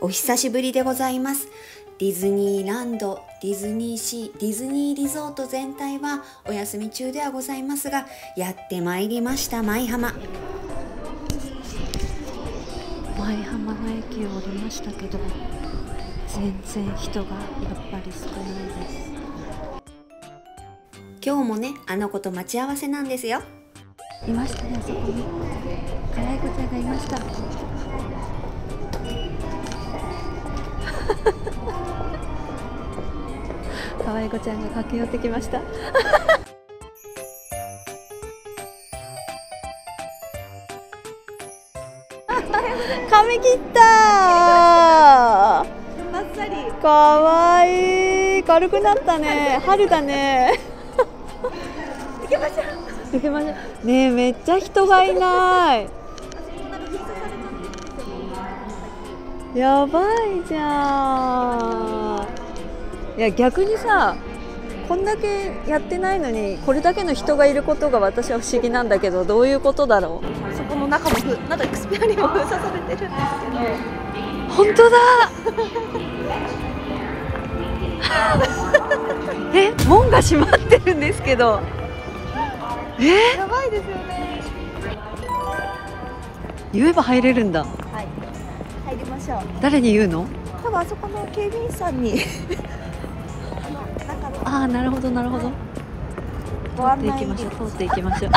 お久しぶりでございます。ディズニーランド、ディズニーシー、ディズニーリゾート全体はお休み中ではございますが、やってまいりました舞浜。舞浜の駅を降りましたけど、全然人がやっぱり少ないです。今日もね、あの子と待ち合わせなんですよ。いましたね、あそこに可愛い子ちゃんがいました可愛い子ちゃんが駆け寄ってきました髪切ったー。バッサリ。かわいい。軽くなったね。春だね。行きましょう。行きましょう。ねえ、めっちゃ人がいない。やばいじゃん。いや、逆にさ、こんだけやってないのにこれだけの人がいることが私は不思議なんだけど、どういうことだろう。そこの中もまだエクスペアにも封鎖されてるんですけど、本当だえ、門が閉まってるんですけど、やばいですよね。言えば入れるんだ。はい、入りましょう。誰に言うの？多分あそこの警備員さんにああ、なるほどなるほど。通っていきましょう、通っていきましょう。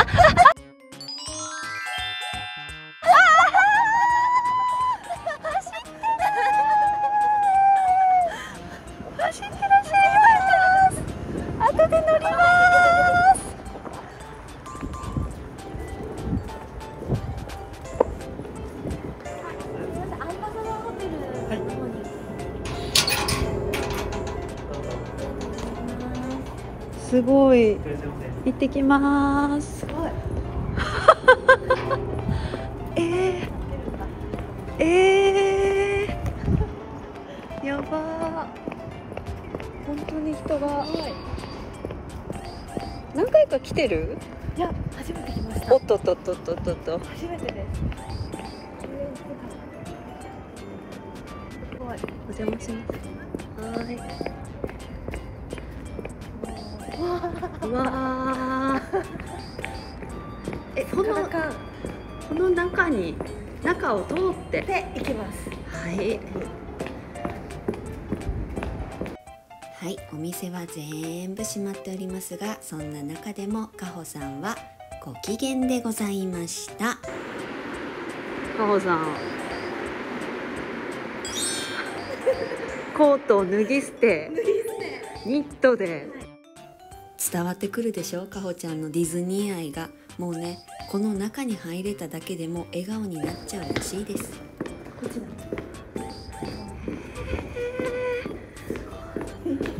走ってらっしゃいます。後で乗ります。アンバサダーホテルの方に。すごい。行ってきます。すごい。やばー。本当に人が。何回か来てる？いや、初めて来ました。おっとっとっとっとっとっと。初めてです。すごい。お邪魔します。はーい。わーえ、この中を通ってで行きます。はい、はい、お店は全部閉まっておりますが、そんな中でもかほさんはご機嫌でございました。かほさんコートを脱ぎ捨てニットで。伝わってくるでしょ、かほちゃんのディズニー愛が。もうね、この中に入れただけでも笑顔になっちゃうらしいです。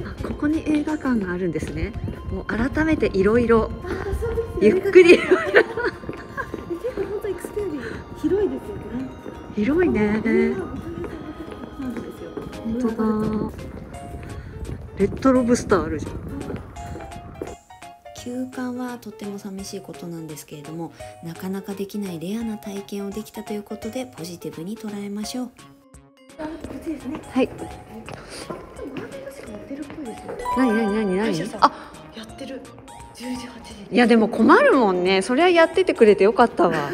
あ、ここに映画館があるんですね。もう改めていろいろゆっくり結構本当エクスペリ広いですよね。広いね。本当だ。レッドロブスターあるじゃん。休館はとっても寂しいことなんですけれども、なかなかできないレアな体験をできたということで、ポジティブに捉えましょう。はい。何あ、やってる。10時8時。いやでも困るもんね。そりゃやっててくれてよかったわ。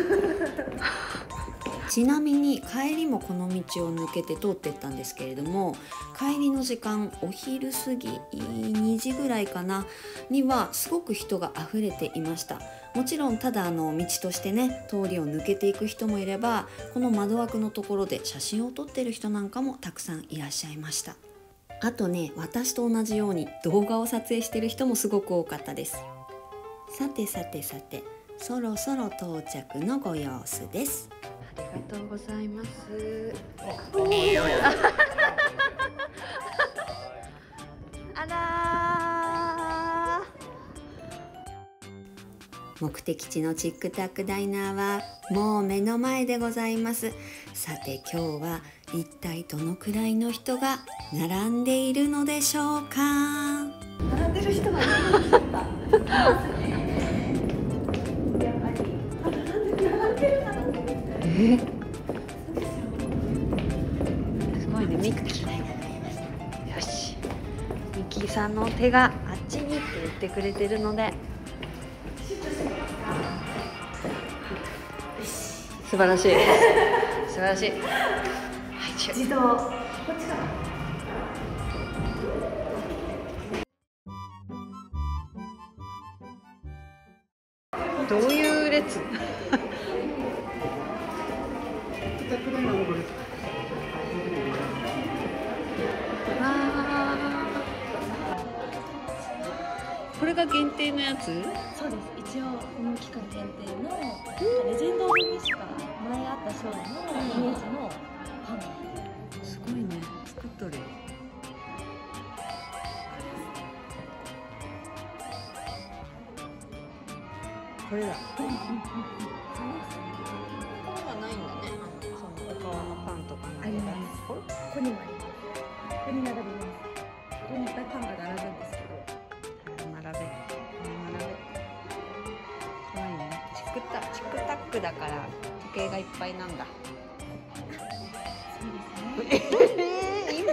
ちなみに帰りもこの道を抜けて通っていったんですけれども、帰りの時間、お昼過ぎ2時ぐらいかなにはすごく人が溢れていました。もちろんただ道としてね、通りを抜けていく人もいれば、この窓枠のところで写真を撮ってる人なんかもたくさんいらっしゃいました。あとね、私と同じように動画を撮影してる人もすごく多かったです。さてさてさて、そろそろ到着のご様子です。ありがとうございます。あら。目的地のチックタックダイナーはもう目の前でございます。さて今日は一体どのくらいの人が並んでいるのでしょうか。並んでる人がいる。すごいね。みく機会がなりました。よし、みきさんの手があっちにって言ってくれてるので、素晴らしい素晴らしい。自動こっちかな。どういう列これが限定のやつ。そうです、一応この期間限定のレジェンド・オブ・ミシガン、前あったショーのイメージのパンダ。すごいね、作っとる。これだ。パンはないんだね。そのお川のパンとかあります。ここにもあります。ここに並びます。ここにいっぱいパンが並ぶんですけど。並べ。並べ。可愛いね。チクタックだから時計がいっぱいなんだ。そうですね。今？巨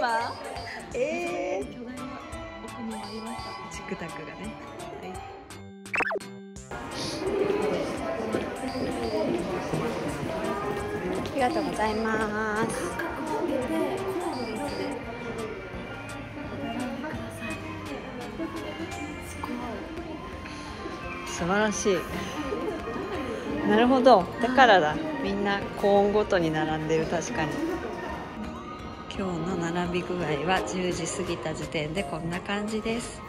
大な奥にもありました。チクタックがね。ありがとうございます。素晴らしい。なるほど、だからだ。みんなコーンごとに並んでる。確かに。今日の並び具合は10時過ぎた時点でこんな感じです。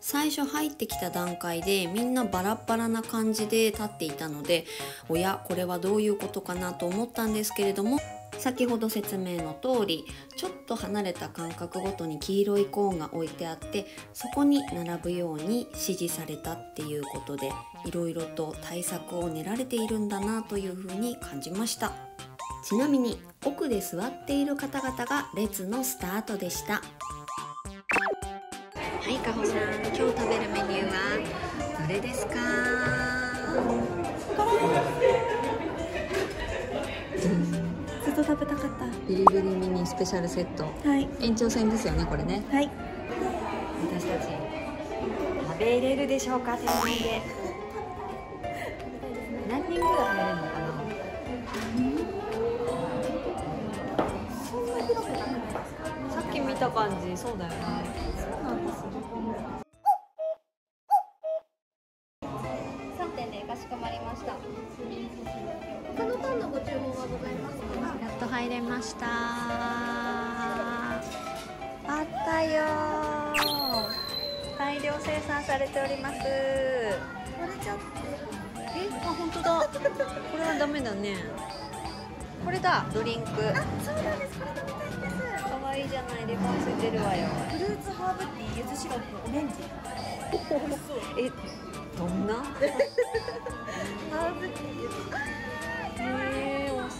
最初入ってきた段階でみんなバラバラな感じで立っていたので、おやこれはどういうことかなと思ったんですけれども、先ほど説明の通りちょっと離れた間隔ごとに黄色いコーンが置いてあって、そこに並ぶように指示されたっていうことで、いろいろと対策を練られているんだなというふうに感じました。ちなみに奥で座っている方々が列のスタートでした。はい、かほさん、今日食べるメニューはどれですか？ずっと食べたかったビリビリミニスペシャルセット、はい、延長戦ですよね、これね。はい、私たち食べれるでしょうか？先輩で何人ぐらい食べれるのかな？そんな広くなくないですか？さっき見た感じ、そうだよね。3.0 かしこまりました。他のパンのご注文はございますか？やっと入れました。あったよー。大量生産されております。割れちゃった。あ、本当だ。これはダメだね。これだ、ドリンク。あ、そうなんです。これだ。可愛いじゃない、レモンついてるわよ。フルーツハーブティー、柚子シロップ、オレンジ。え、どんな？ハーブティー。おさす。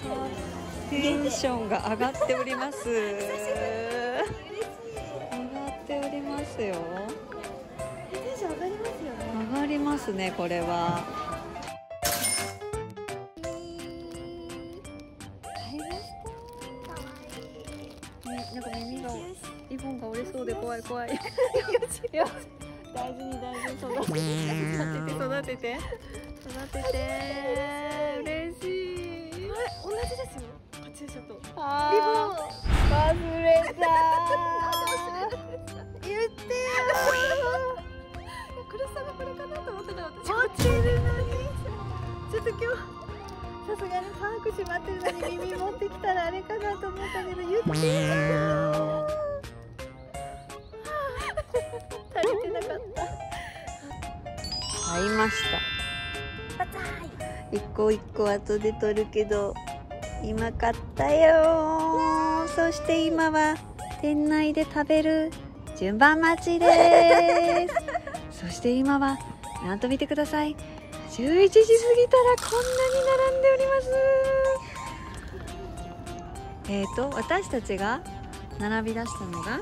テンションが上がっております。上がっておりますよ。テンション上がりますよね。上がりますね、これは。なんか耳のリボンが折れそうで怖い怖い。大事に大事に育てて嬉しい。同じですよ。こっちでちょっとリボン忘れた。言ってよ。苦しさがこれかなと思ったら私持ってるのに。ちょっと今日。さすがにパンク閉まってるのに耳持ってきたらあれかなと思ったけど言ってよー。足りてなかった。買いました。一個一個後で取るけど今買ったよー。そして今は店内で食べる順番待ちです。そして今はなんと見てください。11時過ぎたらこんなに並んでおります。私たちが並び出したのが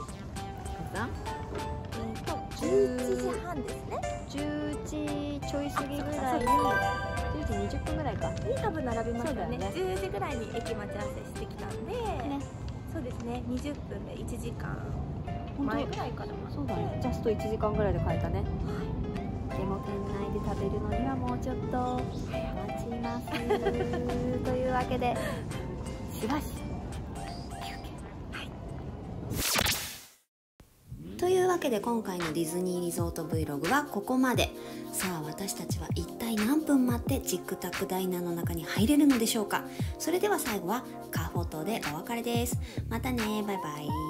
11時半ですね。11ちょい過ぎぐらいに、10時20分ぐらいかに多分並びましたね。10時ぐらいに駅待ち合わせしてきたんで、そうですね。ね、20分で1時間前ぐらいからもそうだね、ジャスト1時間ぐらいで買えたね。でも店内で食べるのにはもうちょっと待ちますというわけでしばし休憩、はい、というわけで今回のディズニーリゾート Vlog はここまで。さあ私たちは一体何分待ってチックタックダイナーの中に入れるのでしょうか。それでは最後はカフォトでお別れです。またね、バイバイ。